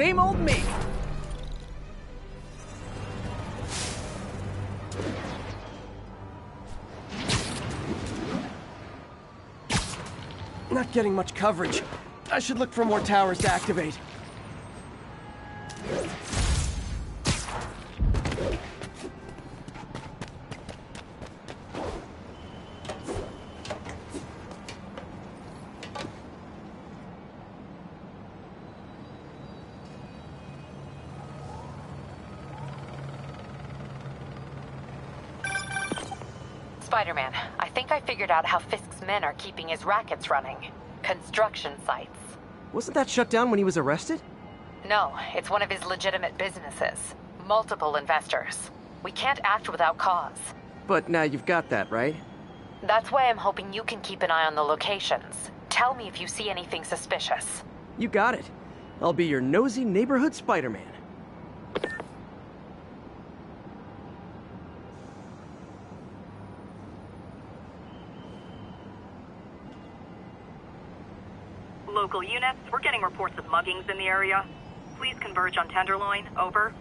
Same old me. Not getting much coverage. I should look for more towers to activate. Spider-Man, I think I figured out how Fisk's men are keeping his rackets running. Construction sites. Wasn't that shut down when he was arrested? No, it's one of his legitimate businesses. Multiple investors. We can't act without cause. But now you've got that, right? That's why I'm hoping you can keep an eye on the locations. Tell me if you see anything suspicious. You got it. I'll be your nosy neighborhood Spider-Man. Local units, we're getting reports of muggings in the area. Please converge on Tenderloin, over.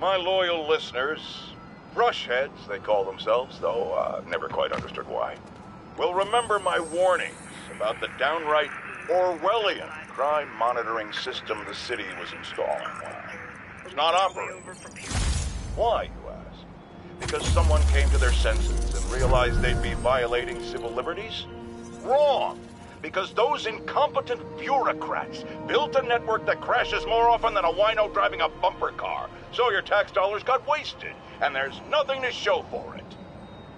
My loyal listeners, brushheads, they call themselves, though never quite understood why, will remember my warnings about the downright Orwellian crime monitoring system the city was installing. It's not operating. Why, you ask? Because someone came to their senses and realized they'd be violating civil liberties? Wrong! Because those incompetent bureaucrats built a network that crashes more often than a wino driving a bumper car. So your tax dollars got wasted, and there's nothing to show for it.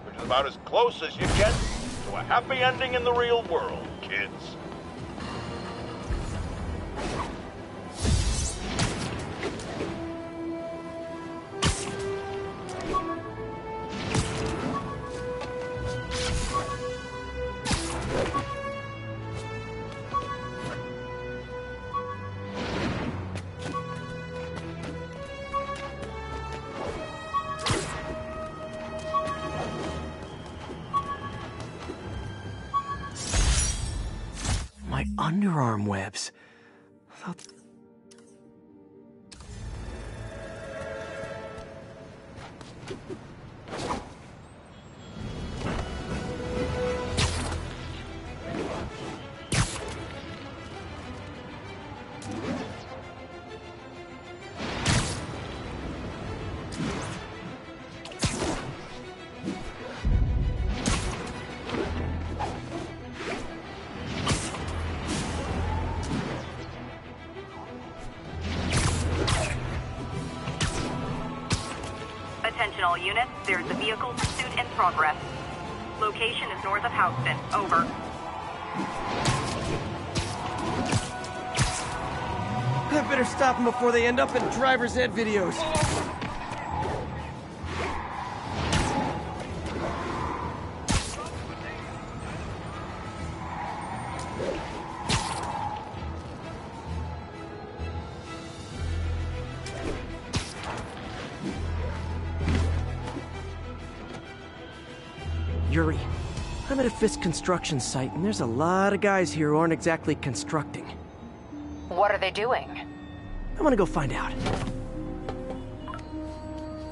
Which is about as close as you get to a happy ending in the real world, kids. Underarm webs. All units, there's a vehicle pursuit in progress. Location is north of Houston. Over. I better stop them before they end up in driver's ed videos. This construction site, and there's a lot of guys here who aren't exactly constructing. What are they doing? I'm gonna go find out.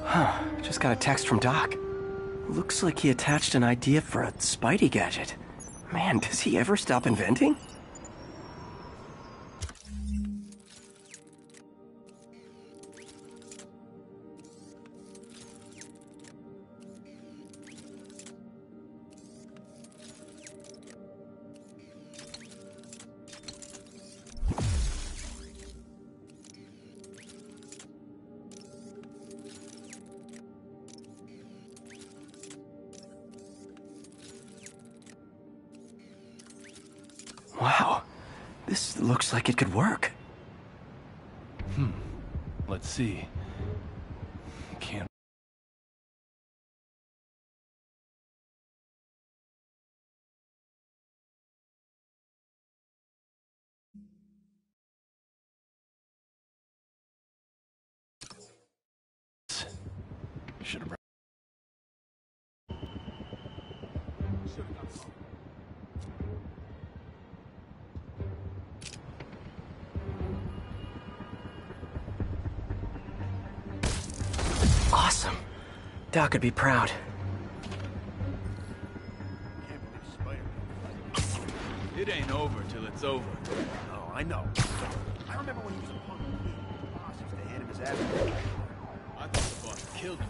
Huh, just got a text from Doc. Looks like he attached an idea for a Spidey gadget. Man, does he ever stop inventing? Looks like it could work. Let's see. Can't. Should have. Awesome. Doc would be proud. It ain't over till it's over. Oh, I know. I remember when he was a punk. Boss used to hand him his ass. I thought the boss killed him.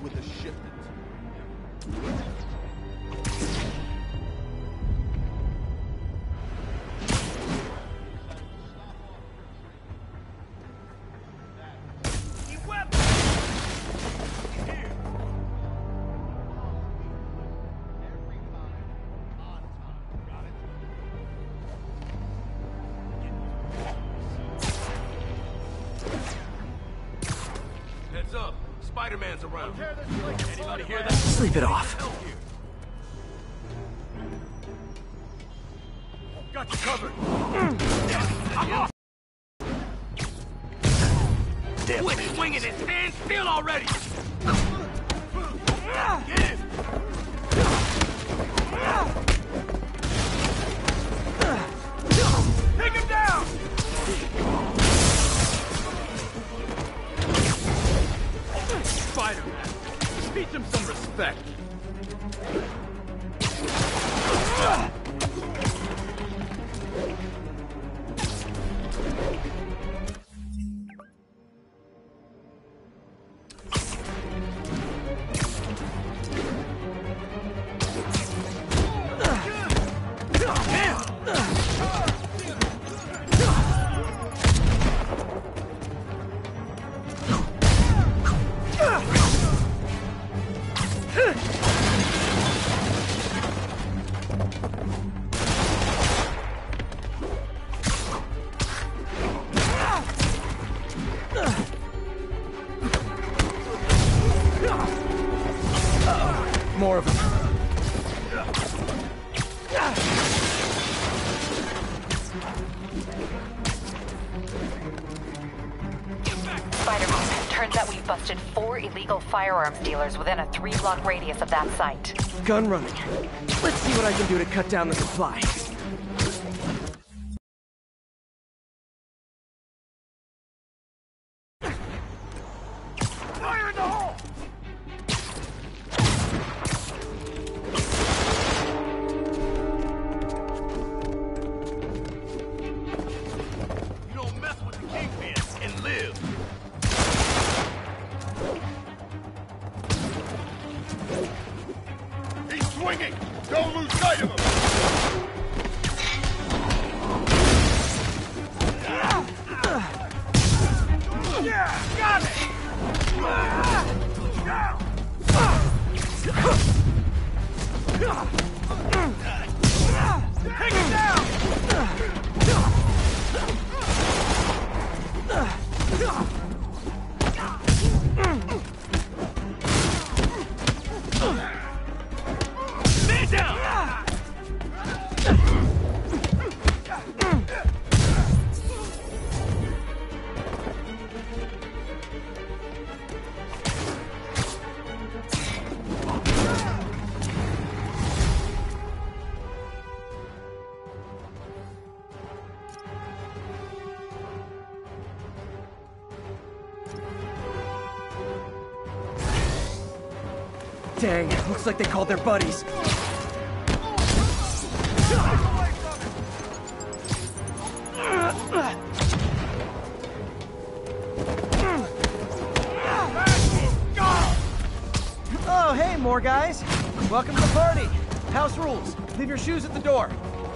With a shipment. Around. Anybody hear that? Sleep it off. Got you covered. Whip swinging his hands still already. Get him. Take him down. Spider-Man, teach him some respect. Firearms dealers within a 3-block radius of that site. Gun running. Let's see what I can do to cut down the supply. Dang, looks like they called their buddies. Oh, hey, more guys. Welcome to the party. House rules. Leave your shoes at the door.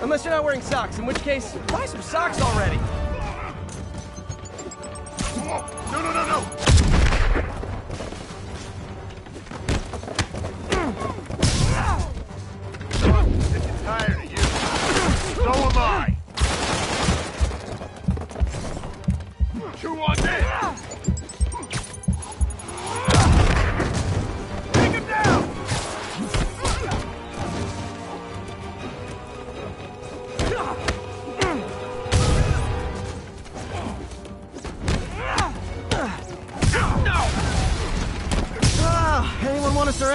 Unless you're not wearing socks, in which case, buy some socks already. Take him down!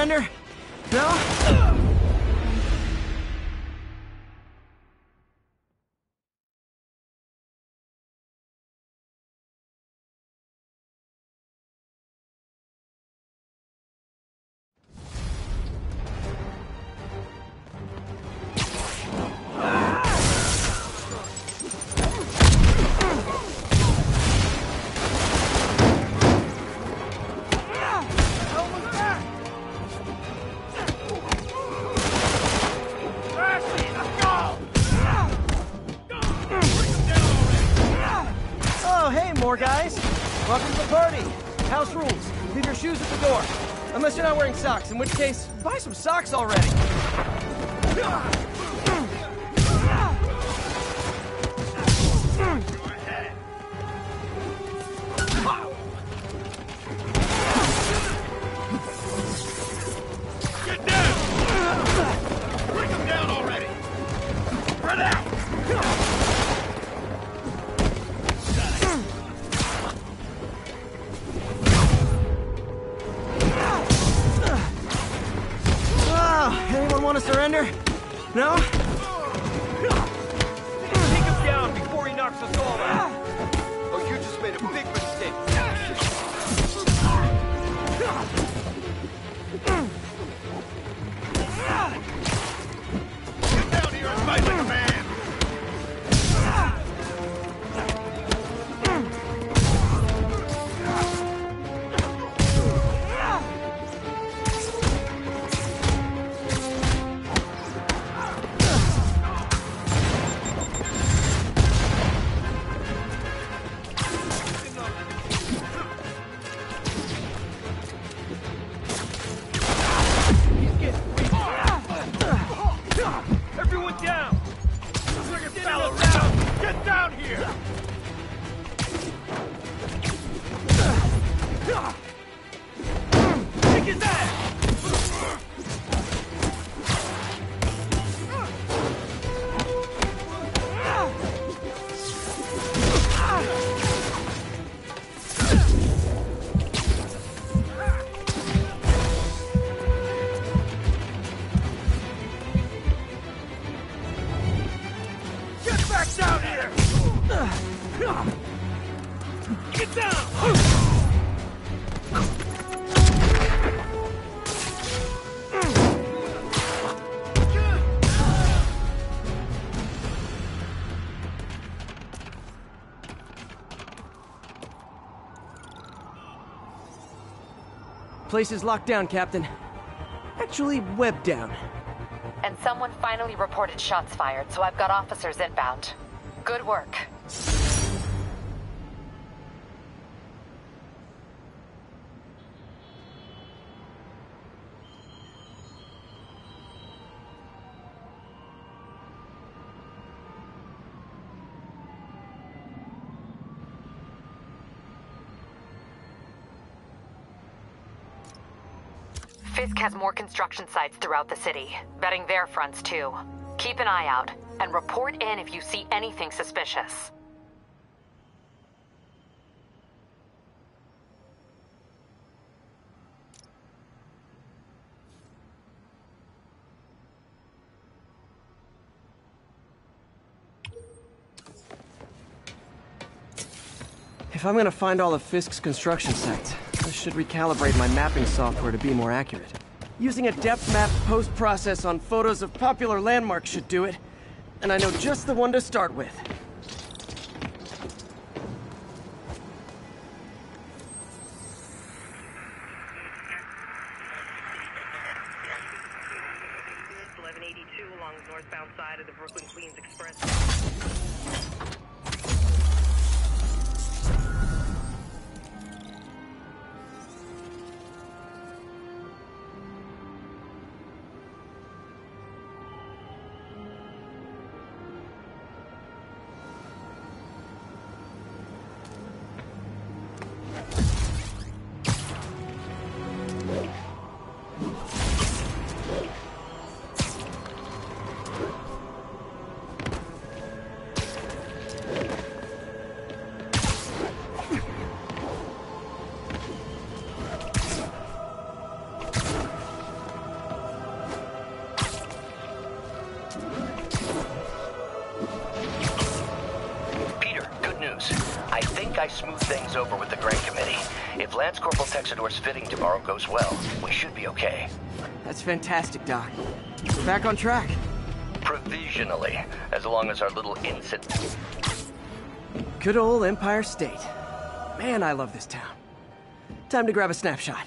surrender? No? In which case, buy some socks already. Place is locked down, Captain. Actually, webbed down. And someone finally reported shots fired, so I've got officers inbound. Good work. Fisk has more construction sites throughout the city, vetting their fronts too. Keep an eye out, and report in if you see anything suspicious. If I'm gonna find all of Fisk's construction sites, I should recalibrate my mapping software to be more accurate. Using a depth map post-process on photos of popular landmarks should do it, and I know just the one to start with. Peter, good news. I think I smoothed things over with the Grand Committee. If Lance Corporal Texidor's fitting tomorrow goes well, we should be okay. That's fantastic, Doc. We're back on track. Provisionally, as long as our little incident... Good old Empire State. Man, I love this town. Time to grab a snapshot.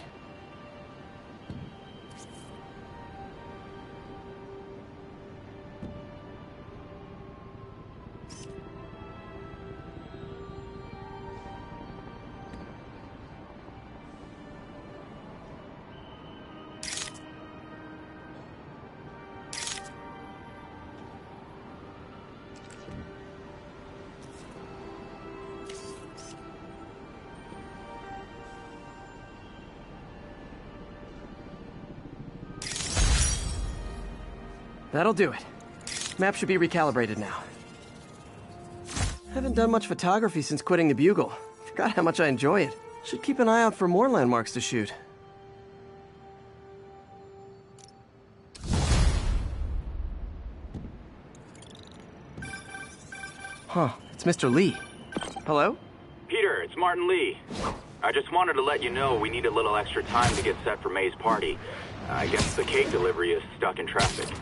That'll do it. Map should be recalibrated now. Haven't done much photography since quitting the Bugle. Forgot how much I enjoy it. Should keep an eye out for more landmarks to shoot. Huh, it's Mr. Lee. Hello? Peter, it's Martin Lee. I just wanted to let you know we need a little extra time to get set for May's party. I guess the cake delivery is stuck in traffic.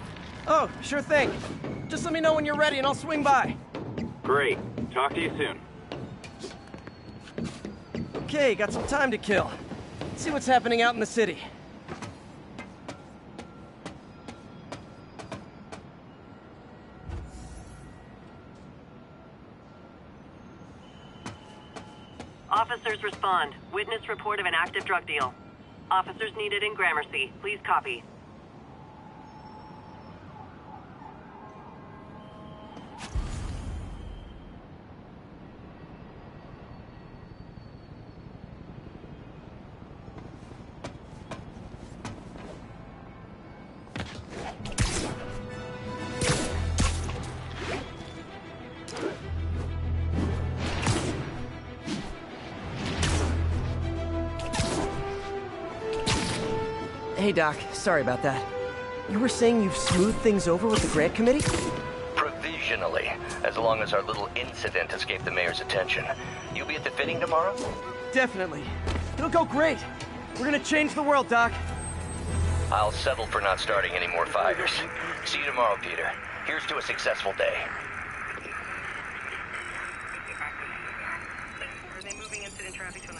Oh, sure thing. Just let me know when you're ready and I'll swing by. Great. Talk to you soon. Okay, got some time to kill. Let's see what's happening out in the city. Officers respond. Witness report of an active drug deal. Officers needed in Gramercy. Please copy. Hey, Doc. Sorry about that. You were saying you've smoothed things over with the Grant Committee? Provisionally, as long as our little incident escaped the mayor's attention. You'll be at the fitting tomorrow? Definitely. It'll go great. We're gonna change the world, Doc. I'll settle for not starting any more fires. See you tomorrow, Peter. Here's to a successful day. Are they moving incident traffic to an...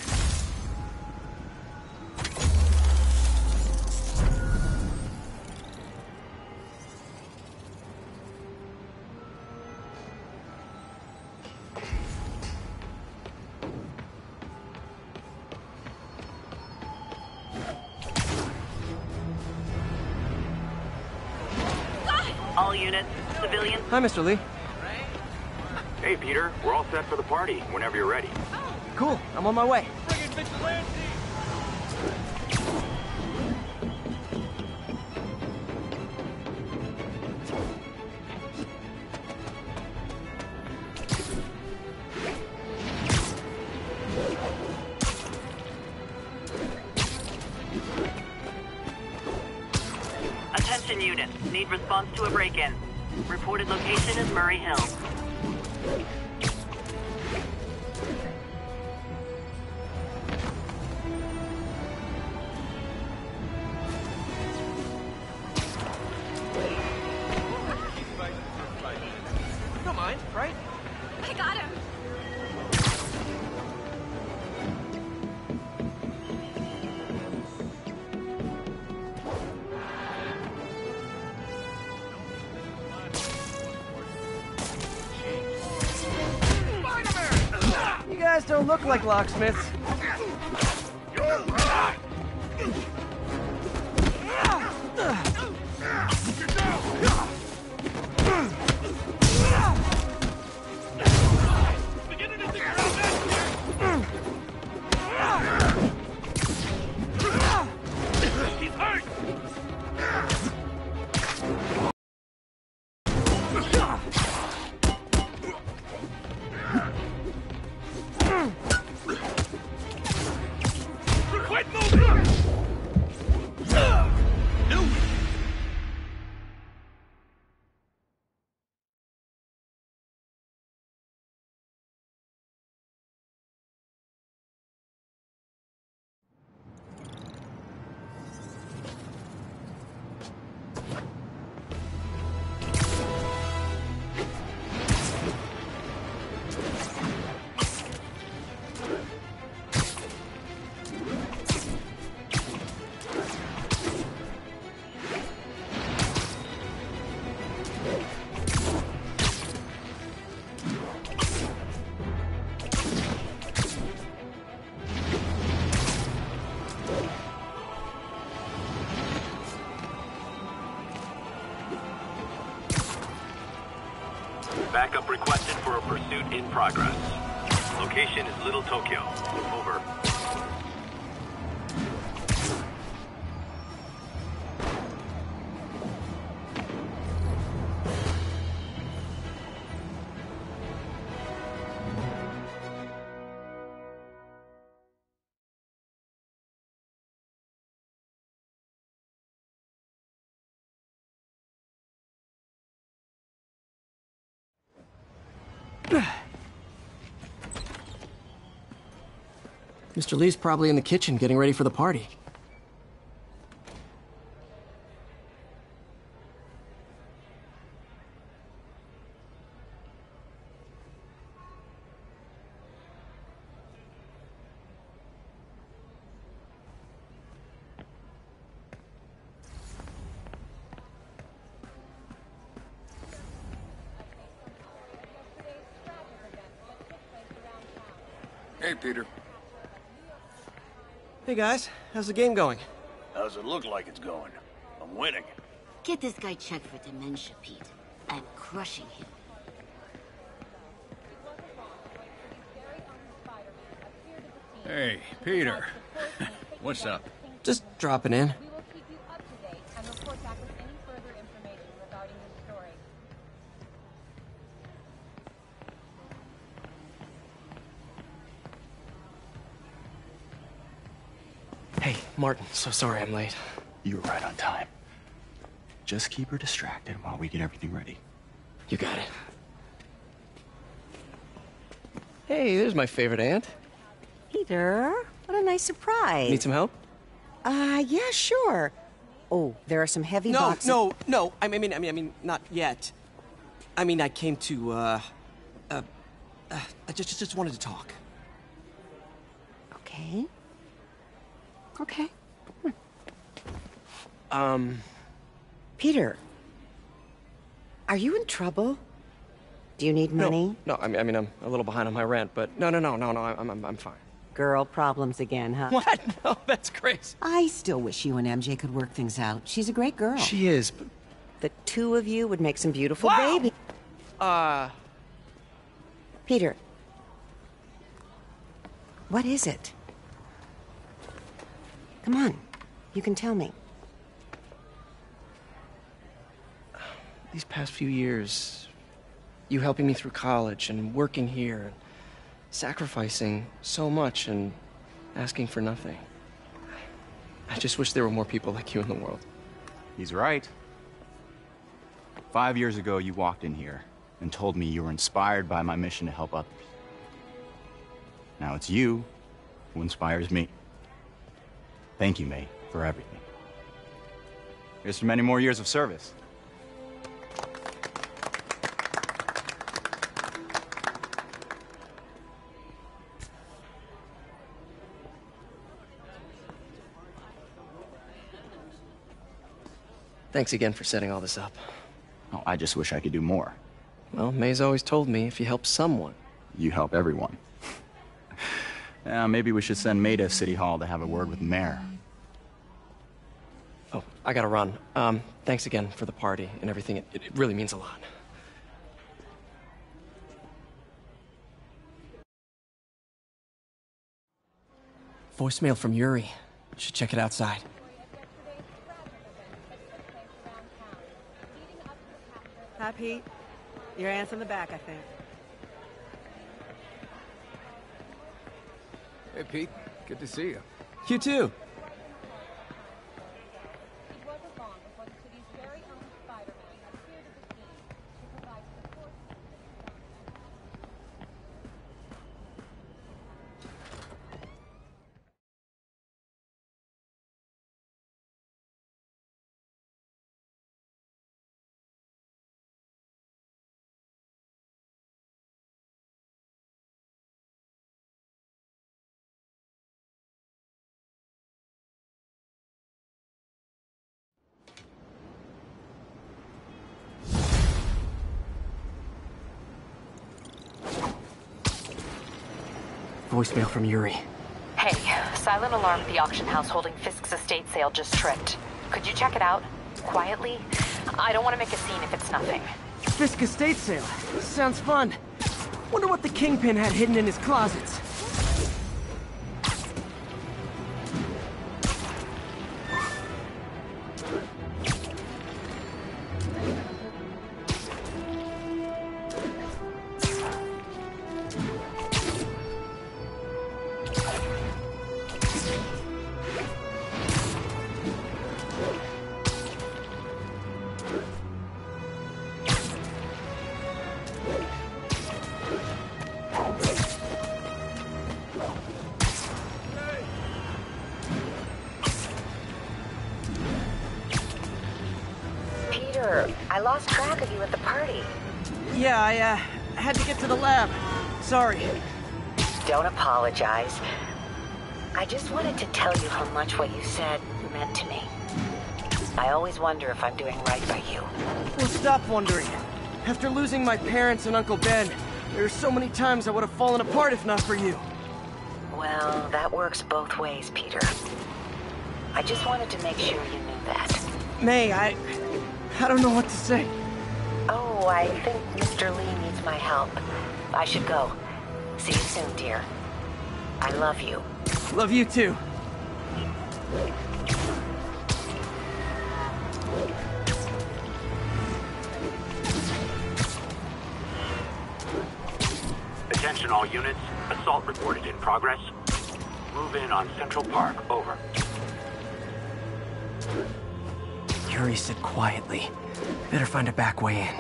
Hi, Mr. Lee. Hey, Peter. We're all set for the party whenever you're ready. Cool. I'm on my way. Attention units. Need response to a break-in. Reported location is Murray Hill. Don't mind, right? I got him. Don't look like locksmiths. Backup requested for a pursuit in progress. Location is Little Tokyo. Over. Mr. Lee's probably in the kitchen getting ready for the party. Hey, Peter. Hey guys, how's the game going? How's it look like it's going? I'm winning. Get this guy checked for dementia, Pete. I'm crushing him. Hey, Peter. What's up? Just dropping in. Martin, so sorry I'm late. You were right on time. Just keep her distracted while we get everything ready. You got it. Hey, there's my favorite aunt. Peter, what a nice surprise. Need some help? Yeah, sure. Oh, there are some heavy boxes. No. I mean, not yet. I mean, I came to, I just wanted to talk. Okay. Okay. Come on. Peter, are you in trouble? Do you need money? No, I mean, I'm a little behind on my rent, but no, I'm fine. Girl problems again, huh? What? No, that's crazy. I still wish you and MJ could work things out. She's a great girl. She is, but... The two of you would make some beautiful baby. Peter. What is it? Come on, you can tell me. These past few years, you helping me through college and working here, and sacrificing so much and asking for nothing. I just wish there were more people like you in the world. He's right. 5 years ago, you walked in here and told me you were inspired by my mission to help others. Now it's you who inspires me. Thank you, mate, for everything. Here's for many more years of service. Thanks again for setting all this up. Oh, I just wish I could do more. Well, May's always told me if you help someone... You help everyone. Maybe we should send May to City Hall to have a word with the mayor. Oh, I gotta run. Thanks again for the party and everything. It really means a lot. Voicemail from Yuri. Should check it outside. Hi, Pete. Your aunt's in the back, I think. Hey, Pete. Good to see you. You too. Voicemail from Yuri. Hey, silent alarm at the auction house holding Fisk's estate sale just tripped. Could you check it out? Quietly? I don't want to make a scene if it's nothing. Fisk estate sale. Sounds fun. Wonder what the Kingpin had hidden in his closets. Sorry. Don't apologize. I just wanted to tell you how much what you said meant to me. I always wonder if I'm doing right by you. Well, stop wondering. After losing my parents and Uncle Ben, there are so many times I would have fallen apart if not for you. Well, that works both ways, Peter. I just wanted to make sure you knew that. May, I don't know what to say. Oh, I think Mr. Lee needs my help. I should go. See you soon, dear. I love you. Love you, too. Attention all units. Assault reported in progress. Move in on Central Park. Over. Yuri said quietly. Better find a back way in.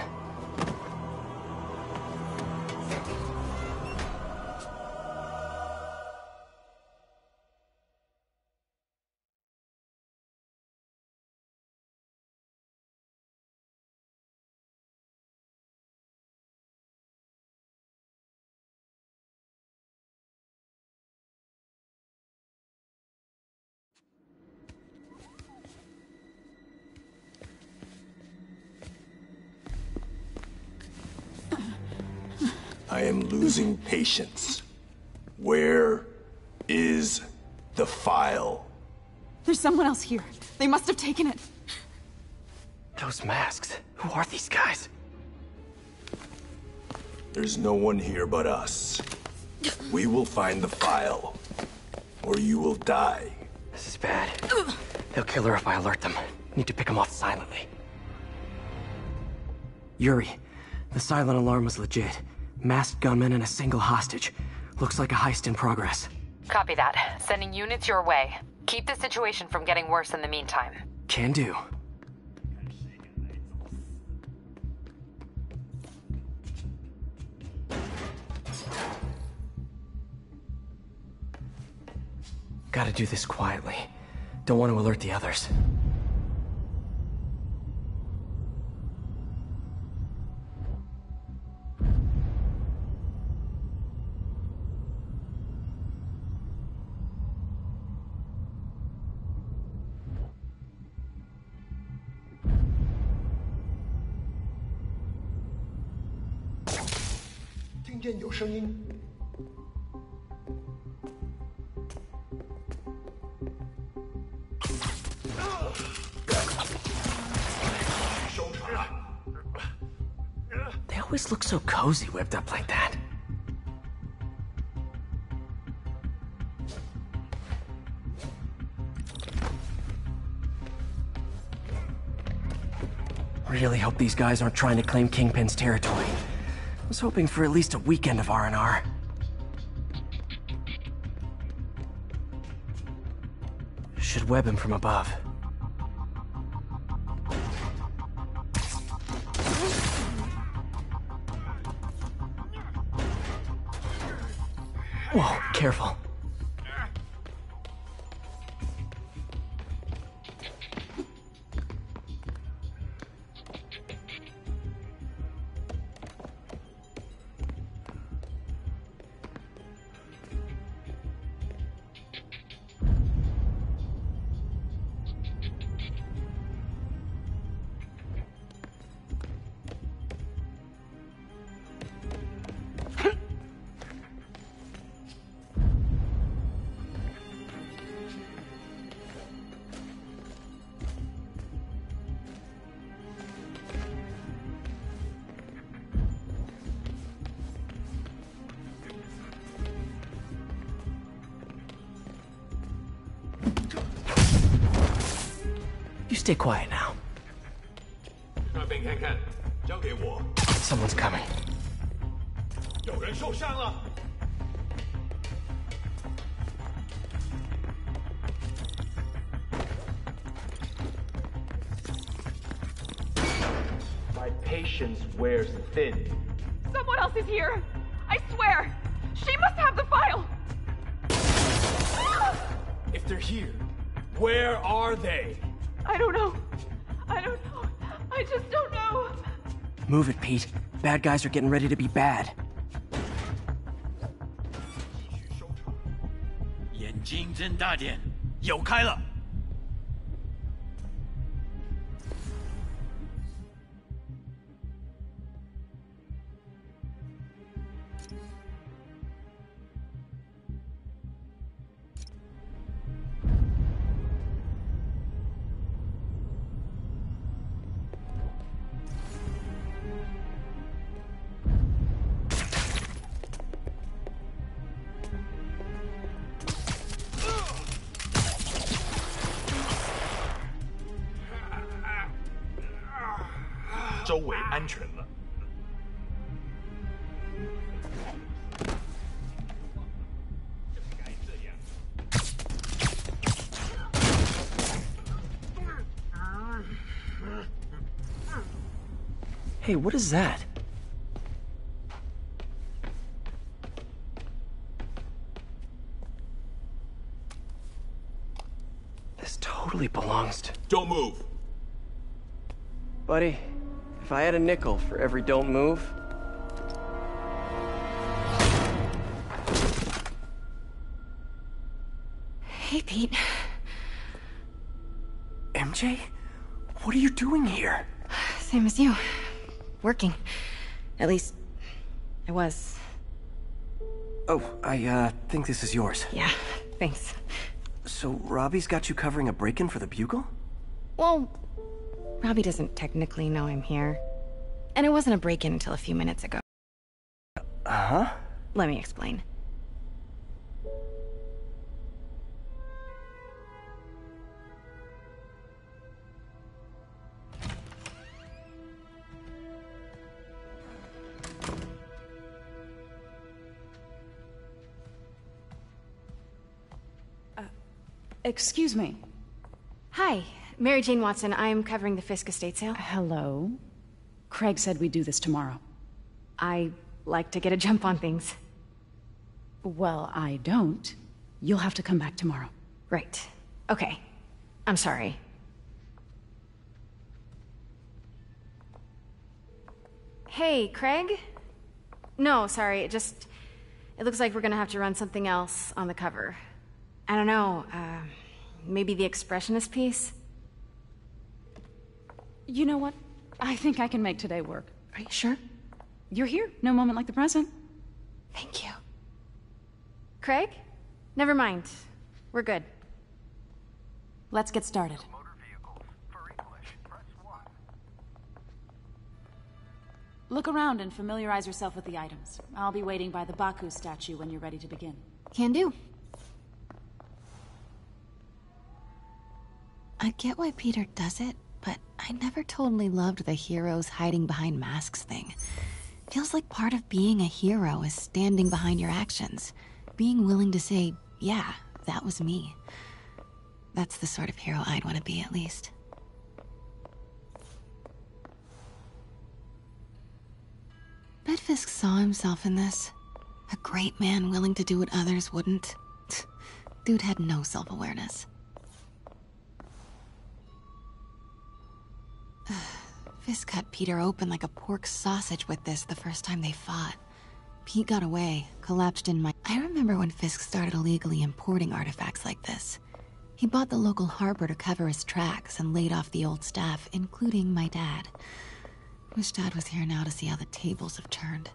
I am losing patience. Where is the file? There's someone else here. They must have taken it. Those masks. Who are these guys? There's no one here but us. We will find the file, or you will die. This is bad. They'll kill her if I alert them. Need to pick them off silently. Yuri, the silent alarm was legit. Masked gunmen and a single hostage. Looks like a heist in progress. Copy that. Sending units your way. Keep the situation from getting worse in the meantime. Can do. Gotta do this quietly. Don't want to alert the others. They always look so cozy whipped up like that. Really hope these guys aren't trying to claim Kingpin's territory. I was hoping for at least a weekend of R&R. Should web him from above. Whoa, careful. stay quiet now. Someone's coming. My patience wears thin. Someone else is here. I swear. She must have the file. If they're here, where are they? I don't know. I just don't know. Move it, Pete. Bad guys are getting ready to be bad. Hey, what is that? This totally belongs to... Don't move! Buddy, if I had a nickel for every don't move... Hey, Pete. MJ? What are you doing here? Same as you. Working. At least, I was. Oh, I think this is yours. Yeah, thanks. So, Robbie's got you covering a break-in for the Bugle? Well, Robbie doesn't technically know I'm here. And it wasn't a break-in until a few minutes ago. Uh-huh? Let me explain. Excuse me. Hi, Mary Jane Watson. I'm covering the Fisk estate sale. Hello. Craig said we'd do this tomorrow. I like to get a jump on things. Well, I don't. You'll have to come back tomorrow. Right. Okay. I'm sorry. Hey, Craig? No, sorry. It looks like we're gonna have to run something else on the cover. I don't know, maybe the expressionist piece? You know what? I think I can make today work. Are you sure? You're here. No moment like the present. Thank you. Craig? Never mind. We're good. Let's get started. Motor vehicles. For English, press 1. Look around and familiarize yourself with the items. I'll be waiting by the Baku statue when you're ready to begin. Can do. I get why Peter does it, but I never totally loved the heroes hiding behind masks thing. Feels like part of being a hero is standing behind your actions, being willing to say, yeah, that was me. That's the sort of hero I'd want to be, at least. Bet Fisk saw himself in this. A great man willing to do what others wouldn't. Dude had no self-awareness. Fisk cut Peter open like a pork sausage with this the first time they fought. Pete got away, collapsed in my... I remember when Fisk started illegally importing artifacts like this. He bought the local harbor to cover his tracks and laid off the old staff, including my dad. Wish Dad was here now to see how the tables have turned.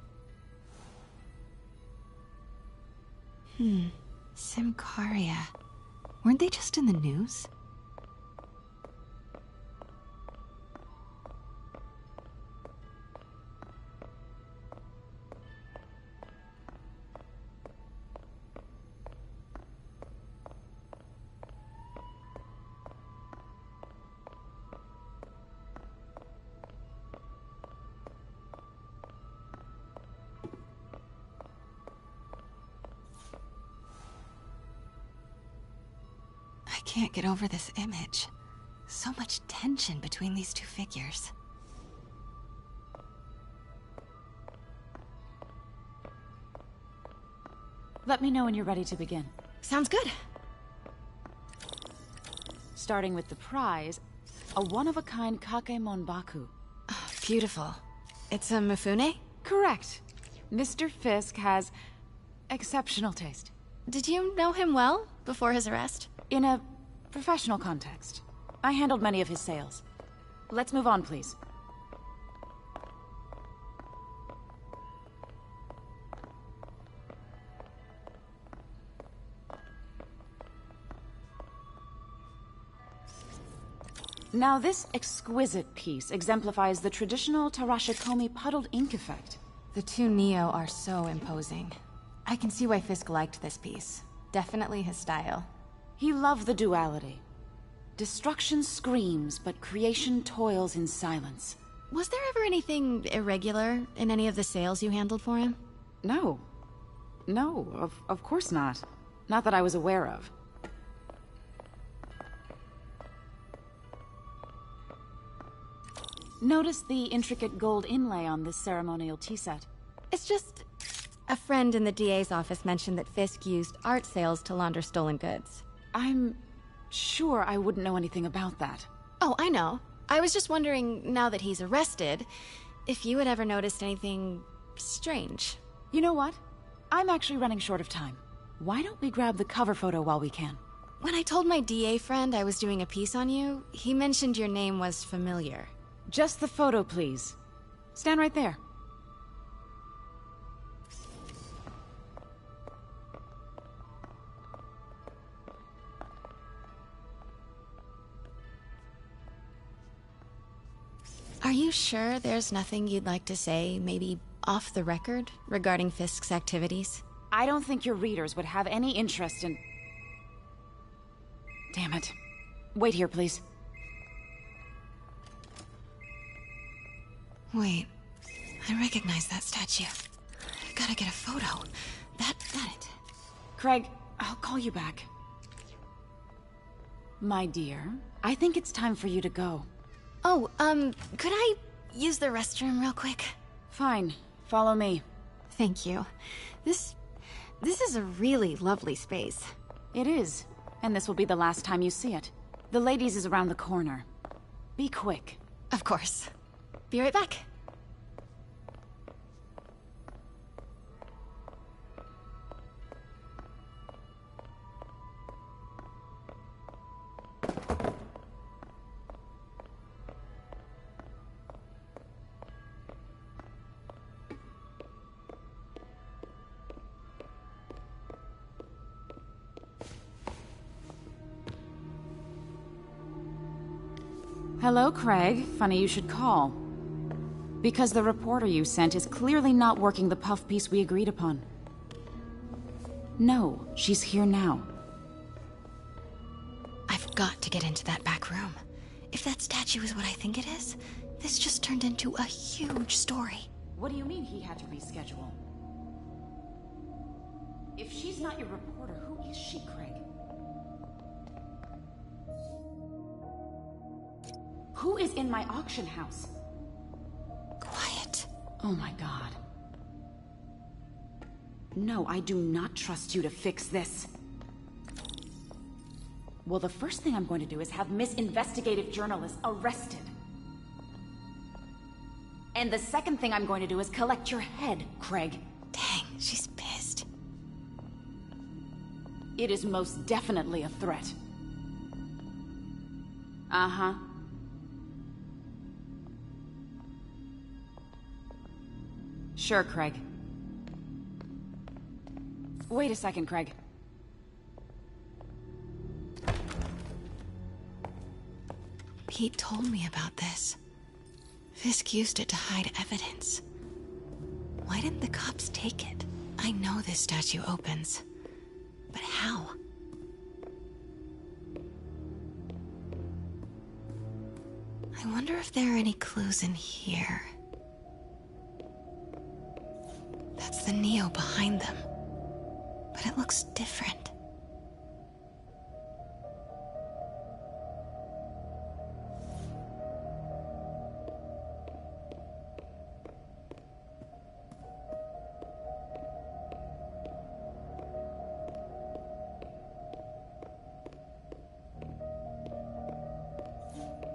Simcaria. Weren't they just in the news? can't get over this image. So much tension between these two figures. Let me know when you're ready to begin. Sounds good. Starting with the prize, a one-of-a-kind kake monbaku. Oh, beautiful. It's a mifune? Correct. Mr. Fisk has exceptional taste. Did you know him well before his arrest? In a professional context. I handled many of his sales. Let's move on, please. Now, this exquisite piece exemplifies the traditional Tarashikomi puddled ink effect. The two Neo are so imposing. I can see why Fisk liked this piece. Definitely his style. He loved the duality. Destruction screams, but creation toils in silence. Was there ever anything irregular in any of the sales you handled for him? No. No, of course not. Not that I was aware of. Notice the intricate gold inlay on this ceremonial tea set. It's just... A friend in the DA's office mentioned that Fisk used art sales to launder stolen goods. I'm sure I wouldn't know anything about that. Oh, I know. I was just wondering, now that he's arrested, if you had ever noticed anything strange. You know what? I'm actually running short of time. Why don't we grab the cover photo while we can? When I told my DA friend I was doing a piece on you, he mentioned your name was familiar. Just the photo, please. Stand right there. Are you sure there's nothing you'd like to say, maybe off the record, regarding Fisk's activities? I don't think your readers would have any interest in... Damn it. Wait here, please. Wait, I recognize that statue. I gotta get a photo. That it. Craig, I'll call you back. My dear, I think it's time for you to go. Oh, could I use the restroom real quick? Fine, follow me. Thank you. This is a really lovely space. It is, and this will be the last time you see it. The ladies is around the corner. Be quick. Of course. Be right back. Hello, Craig. Funny you should call. Because the reporter you sent is clearly not working the puff piece we agreed upon. No, she's here now. I've got to get into that back room. If that statue is what I think it is, this just turned into a huge story. What do you mean he had to reschedule? If she's not your reporter, who is she, Craig? Who is in my auction house? Oh my god. No, I do not trust you to fix this. Well, the first thing I'm going to do is have Miss Investigative Journalist arrested. And the second thing I'm going to do is collect your head, Craig. Dang, she's pissed. It is most definitely a threat. Uh-huh. Sure, Craig. Wait a second, Craig. Pete told me about this. Fisk used it to hide evidence. Why didn't the cops take it? I know this statue opens, but how? I wonder if there are any clues in here. That's the Neo behind them, but it looks different.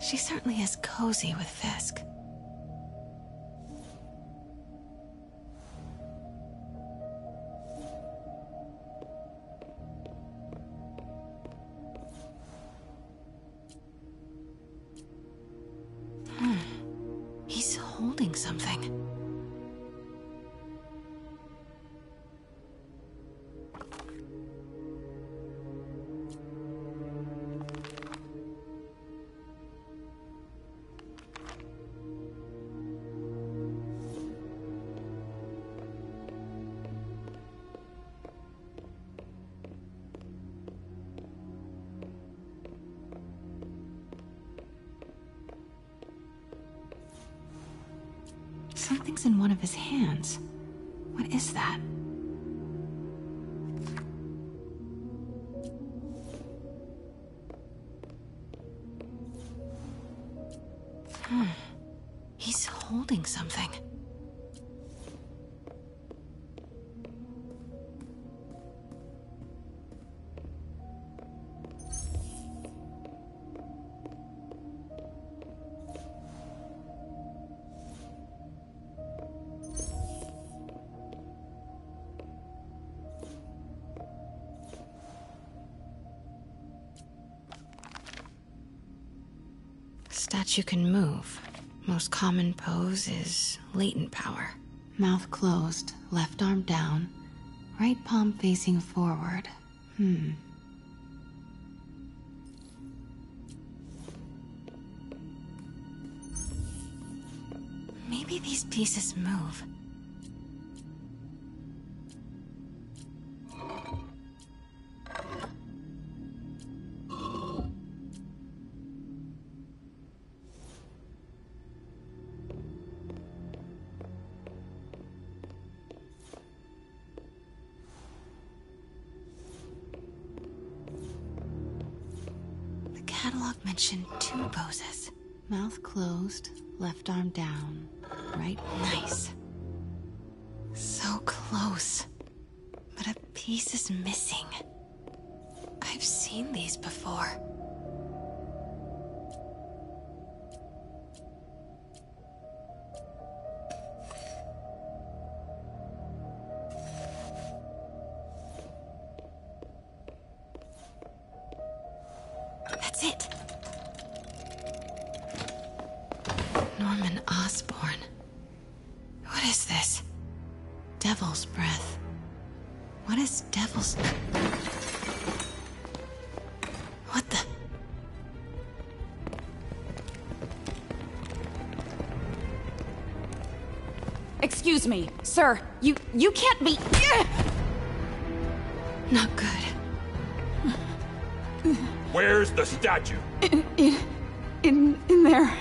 She certainly is cozy with Fisk. He's holding something. Something's in one of his hands. What is that? He's holding something. Statue can move. Most common pose is latent power. Mouth closed, left arm down, right palm facing forward. Maybe these pieces move. Catalog mentioned 2 poses. Mouth closed, left arm down, right. Nice. So close. But a piece is missing. I've seen these before. Devil's Breath. What is Devil's... What the... Excuse me, sir. You can't be... Not good. Where's the statue? In there.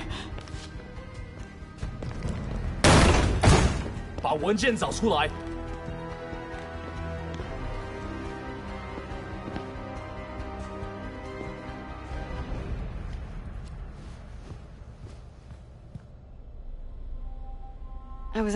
把文件找出来。 I was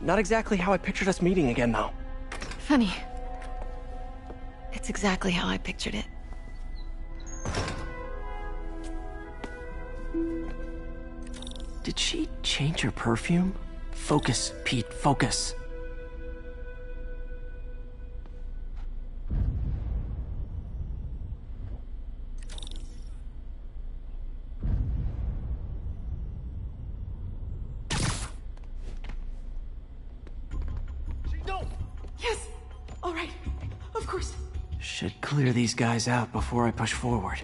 Not exactly how I pictured us meeting again, though. Funny. It's exactly how I pictured it. Did she change her perfume? Focus, Pete, focus. Should clear these guys out before I push forward.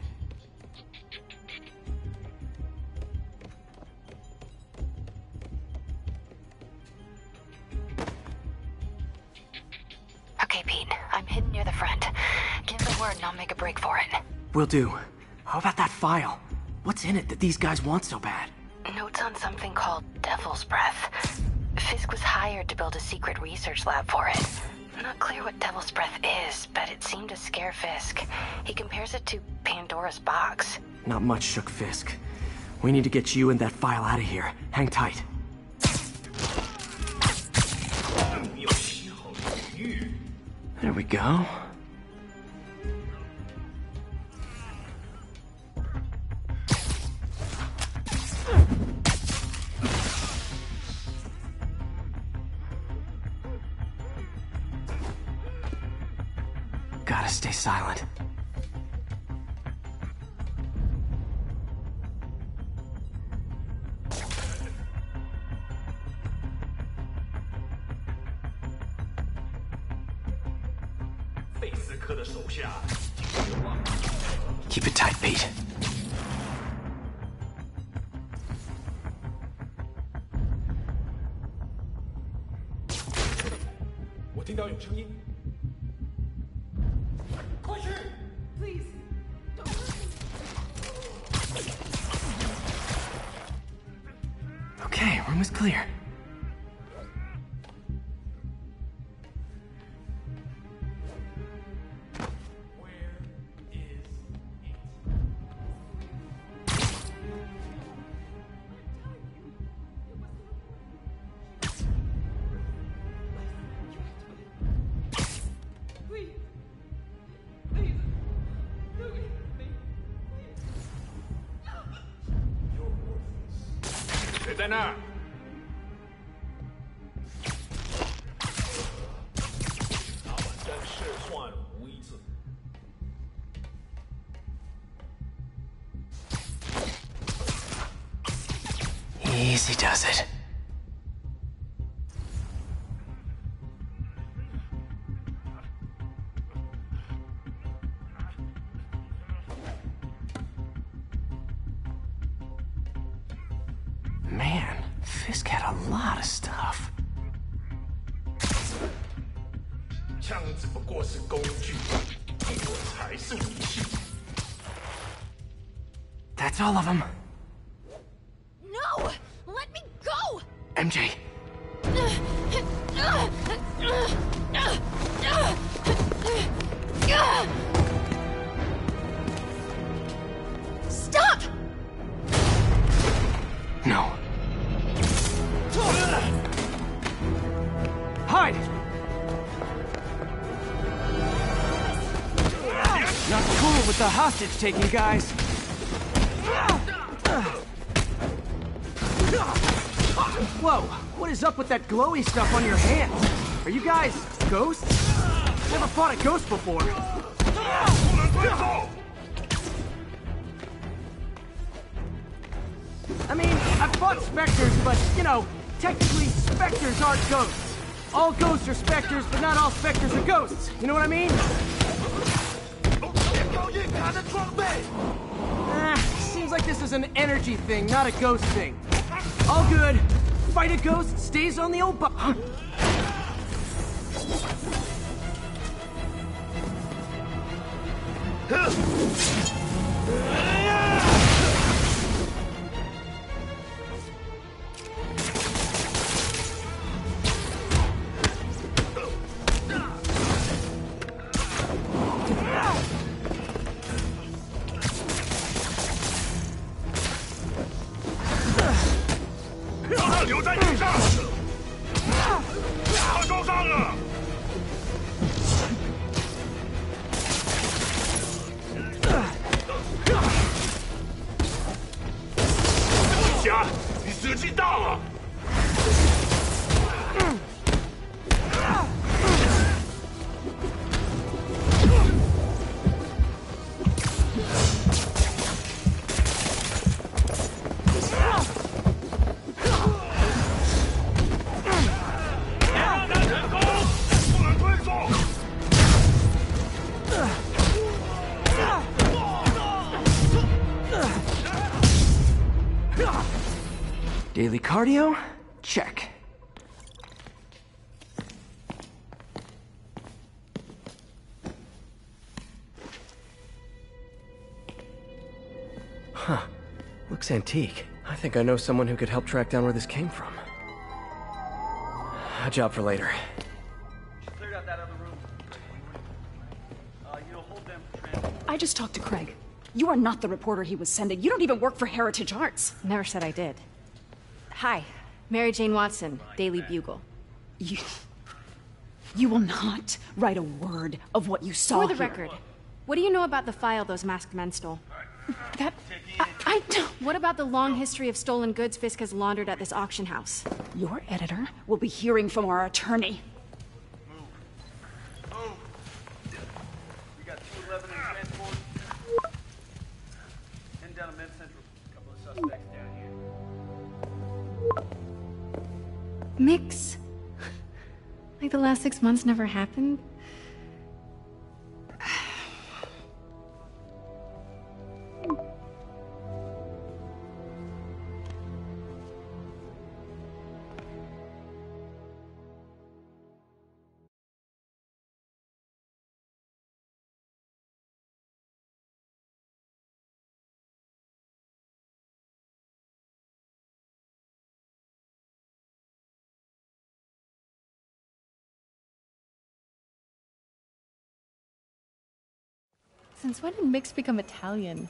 Okay, Pete. I'm hidden near the front. Give the word and I'll make a break for it. Will do. How about that file? What's in it that these guys want so bad? No on something called Devil's Breath. Fisk was hired to build a secret research lab for it. Not clear what Devil's Breath is, but it seemed to scare Fisk. He compares it to Pandora's box. Not much shook Fisk. We need to get you and that file out of here. Hang tight. There we go. Gotta stay silent. Keep it tight, Pete. Please, don't listen. Okay, room is clear. Easy does it. Man, Fisk had a lot of stuff. That's all of them. MJ. Stop! No. Hide! Not cool with the hostage taking, guys. Whoa, what is up with that glowy stuff on your hands? Are you guys ghosts? Never fought a ghost before. I mean, I've fought specters, but, you know, technically specters aren't ghosts. All ghosts are specters, but not all specters are ghosts. You know what I mean? Seems like this is an energy thing, not a ghost thing. All good. Fight a ghost, stays on the old box. Daily cardio? Check. Huh. Looks antique. I think I know someone who could help track down where this came from. A job for later. Cleared out that other room. You know, hold them for transport. I just talked to Craig. You are not the reporter he was sending. You don't even work for Heritage Arts. Never said I did. Hi, Mary Jane Watson, Daily Bugle. You will not write a word of what you saw. For the record, what do you know about the file those masked men stole? That... I don't... What about the long history of stolen goods Fisk has laundered at this auction house? Your editor will be hearing from our attorney. Move. Move. We got 211 in transport. 10 down to Med Central. Couple of suspects down here. Mix. Like the last 6 months never happened. Since when did Mix become Italian?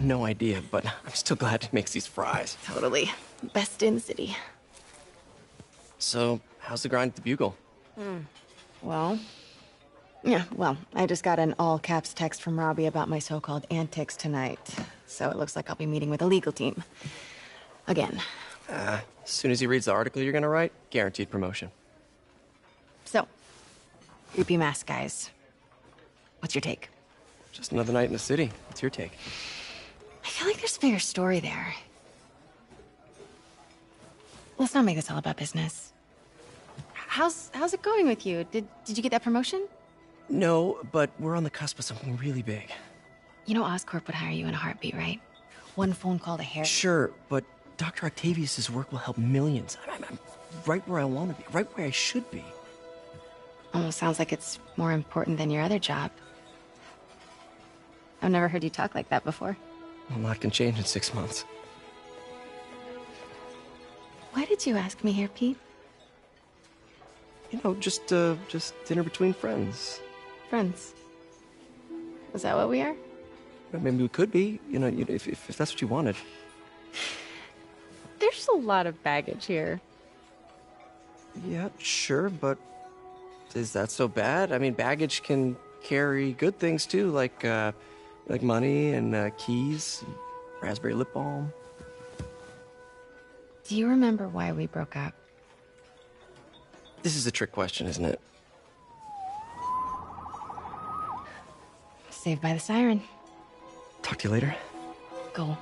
No idea, but I'm still glad it makes these fries. Totally. Best in the city. So, how's the grind at the Bugle? Well... Yeah, well, I just got an all-caps text from Robbie about my so-called antics tonight. So it looks like I'll be meeting with a legal team. Again. As soon as he reads the article you're gonna write, guaranteed promotion. So, creepy mask guys. What's your take? Just another night in the city. What's your take? I feel like there's a bigger story there. Let's not make this all about business. How's it going with you? Did you get that promotion? No, but we're on the cusp of something really big. You know Oscorp would hire you in a heartbeat, right? One phone call to Harry. Sure, but Dr. Octavius's work will help millions. I'm right where I want to be, right where I should be. Almost sounds like it's more important than your other job. I've never heard you talk like that before. A lot can change in 6 months. Why did you ask me here, Pete? You know, just dinner between friends. Friends? Is that what we are? I mean, we could be, you know if that's what you wanted. There's a lot of baggage here. Yeah, sure, but is that so bad? I mean, baggage can carry good things, too, like money and keys, and raspberry lip balm. Do you remember why we broke up? This is a trick question, isn't it? Saved by the siren. Talk to you later. Go.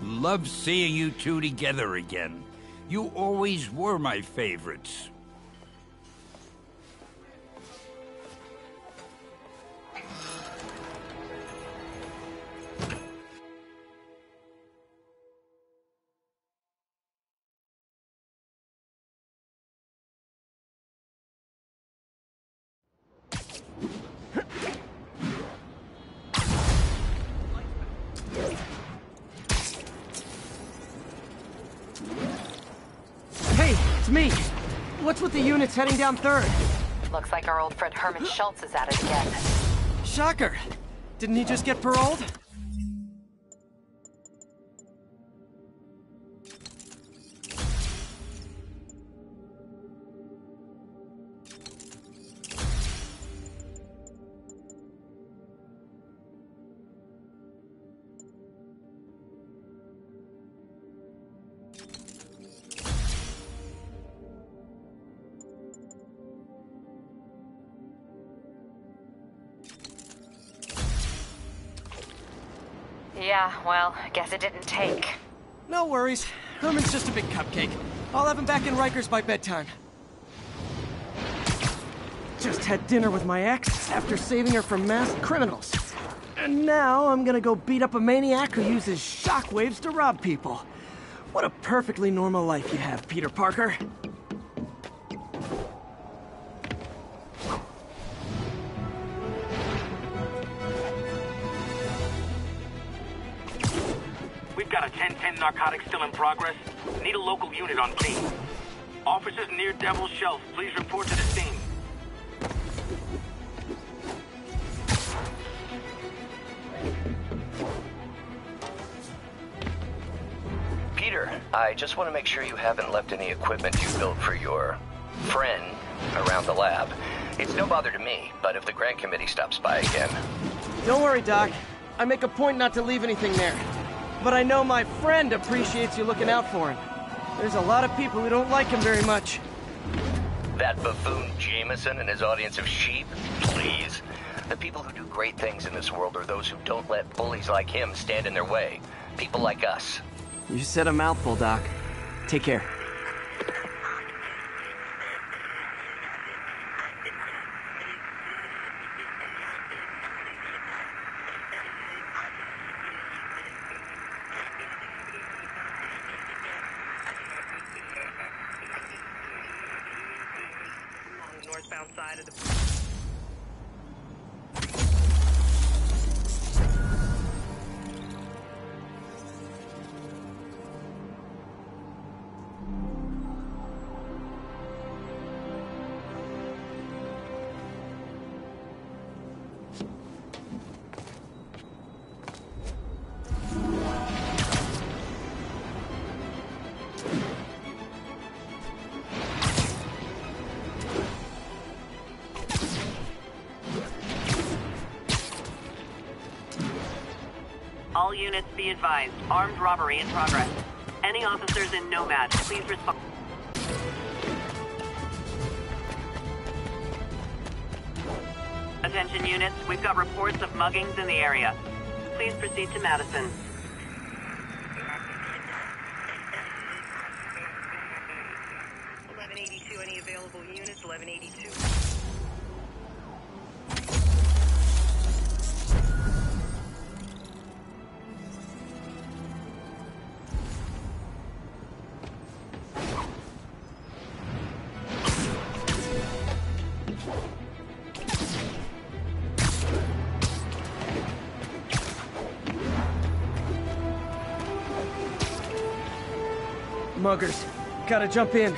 Love seeing you two together again. You always were my favorites. It's heading down third. Looks like our old friend Herman Schultz is at it again. Shocker! Didn't he just get paroled? Yeah, well, I guess it didn't take. No worries. Herman's just a big cupcake. I'll have him back in Rikers by bedtime. Just had dinner with my ex after saving her from masked criminals. And now I'm gonna go beat up a maniac who uses shockwaves to rob people. What a perfectly normal life you have, Peter Parker. We've got a 10-10 narcotic still in progress. Need a local unit on scene. Officers near Devil's Shelf, please report to the scene. Peter, I just want to make sure you haven't left any equipment you built for your friend around the lab. It's no bother to me, but if the grant committee stops by again... Don't worry, Doc. I make a point not to leave anything there. But I know my friend appreciates you looking out for him. There's a lot of people who don't like him very much. That buffoon Jameson and his audience of sheep? Please. The people who do great things in this world are those who don't let bullies like him stand in their way. People like us. You said a mouthful, Doc. Take care. All units be advised. Armed robbery in progress. Any officers in Nomad, please respond. Attention units, we've got reports of muggings in the area. Please proceed to Madison. Muggers. Gotta jump in.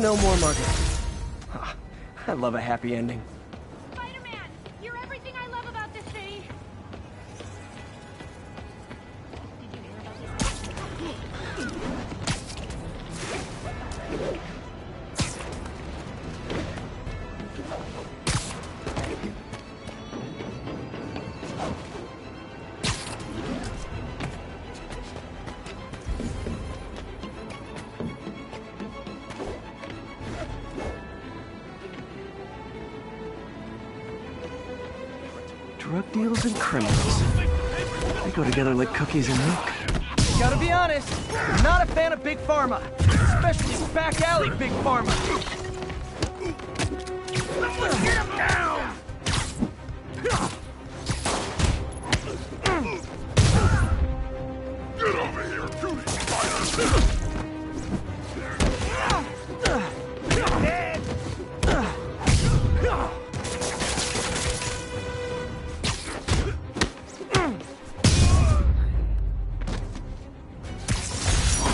No more muggers. Huh. I love a happy ending. Spider-Man, you're everything I love about this city. Did you hear Deals and criminals. They go together like cookies and milk. Gotta be honest, I'm not a fan of Big Pharma. Especially back alley Big Pharma. Let's get him down! Get over here, Judy Spider!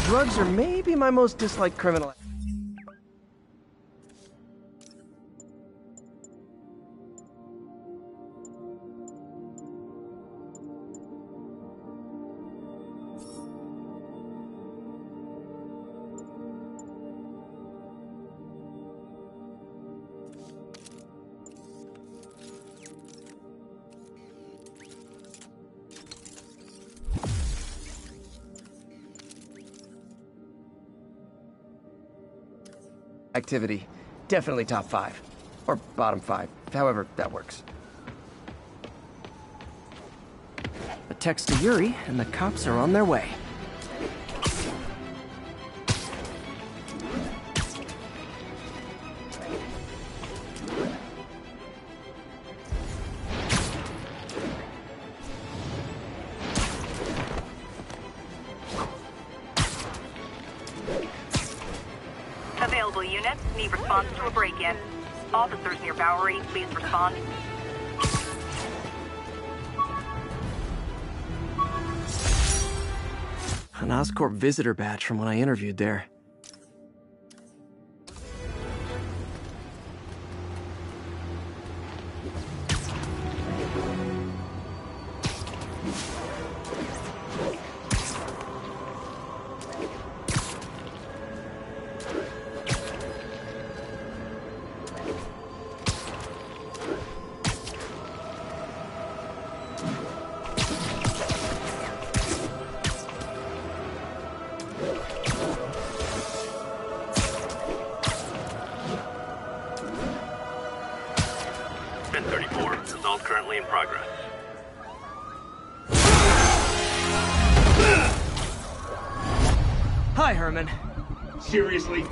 drugs are maybe my most disliked criminal. Activity. Definitely top 5. Or bottom 5. However, that works. A text to Yuri, and the cops are on their way. Please respond. An Oscorp visitor badge from when I interviewed there. Seriously?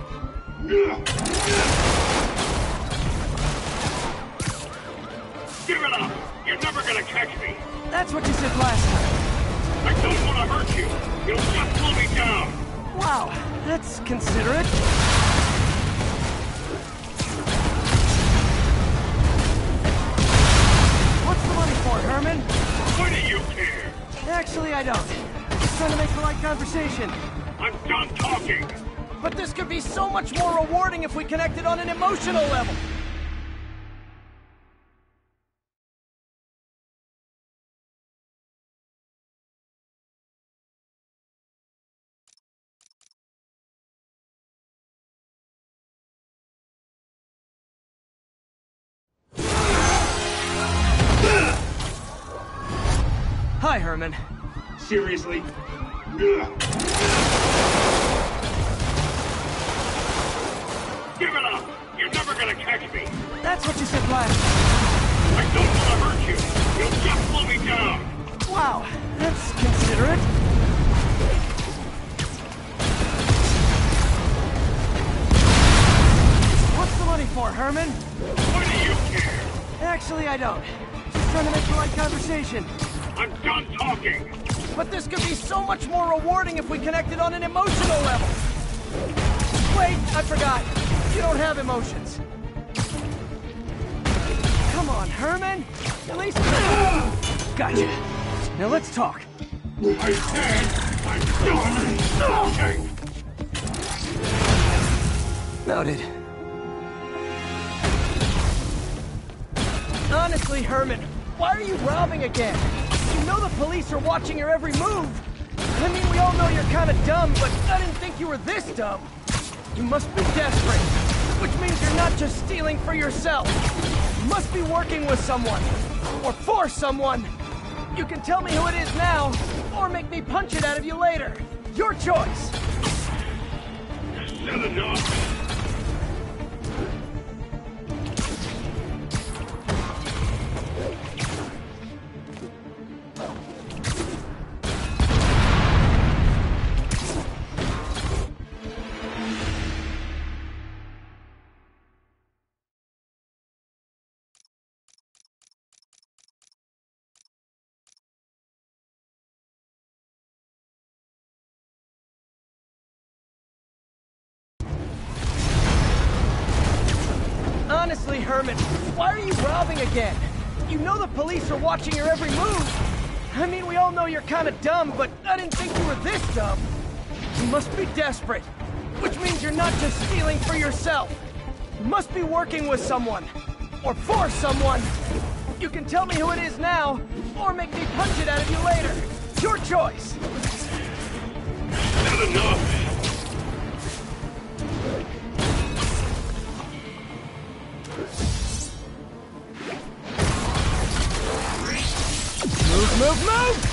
Give it up! You're never gonna catch me! That's what you said last time. I don't want to hurt you! You'll just slow me down! Wow, that's considerate. What's the money for, Herman? Why do you care? Actually, I don't. I'm just trying to make polite conversation. I'm done talking! But this could be so much more rewarding if we connected on an emotional level! Hi, Herman. Seriously? Give it up! You're never gonna catch me! That's what you said last time. I don't want to hurt you! You'll just slow me down! Wow, that's considerate. What's the money for, Herman? Why do you care? Actually, I don't. Just trying to make polite conversation. I'm done talking! But this could be so much more rewarding if we connected on an emotional level! Wait, I forgot. You don't have emotions. Come on, Herman. At least... Gotcha. Now let's talk. I said I'm done talking. Noted. Honestly, Herman, why are you robbing again? You know the police are watching your every move. I mean, we all know you're kind of dumb, but I didn't think you were this dumb. You must be desperate, which means you're not just stealing for yourself. You must be working with someone, or for someone. You can tell me who it is now, or make me punch it out of you later. Your choice. Is that enough? Honestly, Herman, why are you robbing again? You know the police are watching your every move. I mean, we all know you're kind of dumb, but I didn't think you were this dumb. You You must be desperate, which means you're not just stealing for yourself. You must be working with someone, or for someone. You can tell me who it is now, or make me punch it out of you later. It's your choice. Not enough. Move, move!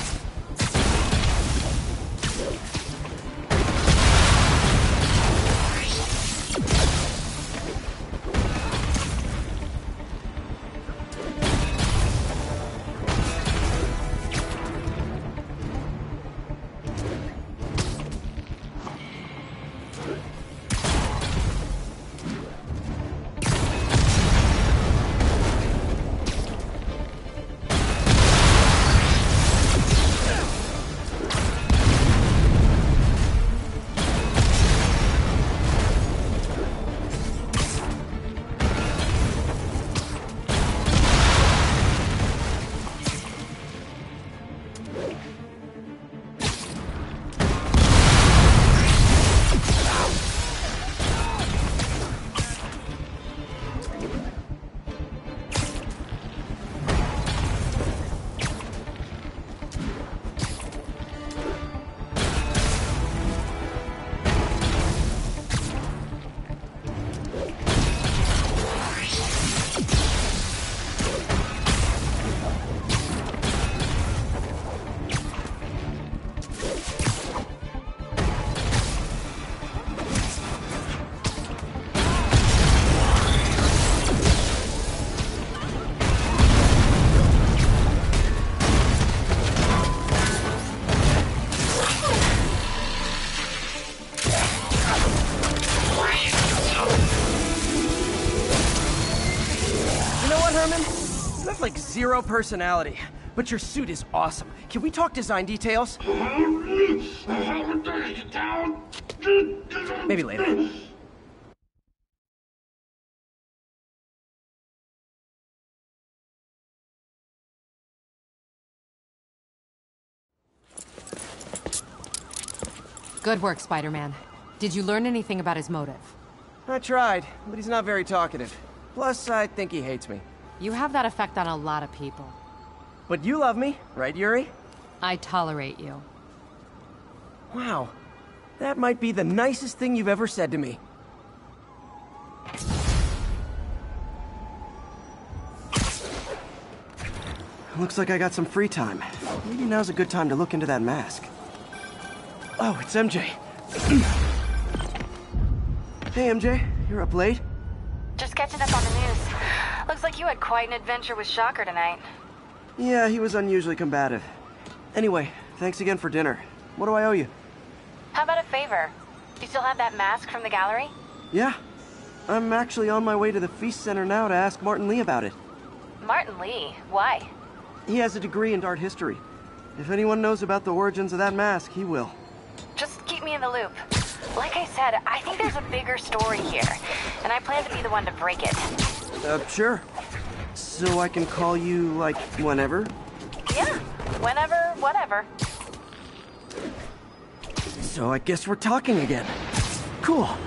Zero personality, but your suit is awesome. Can we talk design details? Maybe later. Good work, Spider-Man. Did you learn anything about his motive? I tried, but he's not very talkative. Plus, I think he hates me. You have that effect on a lot of people. But you love me, right, Yuri? I tolerate you. Wow. That might be the nicest thing you've ever said to me. Looks like I got some free time. Maybe now's a good time to look into that mask. Oh, it's MJ. Hey, MJ. You're up late? Just catching up on the news. Looks like you had quite an adventure with Shocker tonight. Yeah, he was unusually combative. Anyway, thanks again for dinner. What do I owe you? How about a favor? You still have that mask from the gallery? Yeah. I'm actually on my way to the Feast Center now to ask Martin Lee about it. Martin Lee? Why? He has a degree in art history. If anyone knows about the origins of that mask, he will. Just keep me in the loop. Like I said, I think there's a bigger story here, and I plan to be the one to break it. Sure. So I can call you, like, whenever? Yeah, whenever, whatever. So I guess we're talking again. Cool.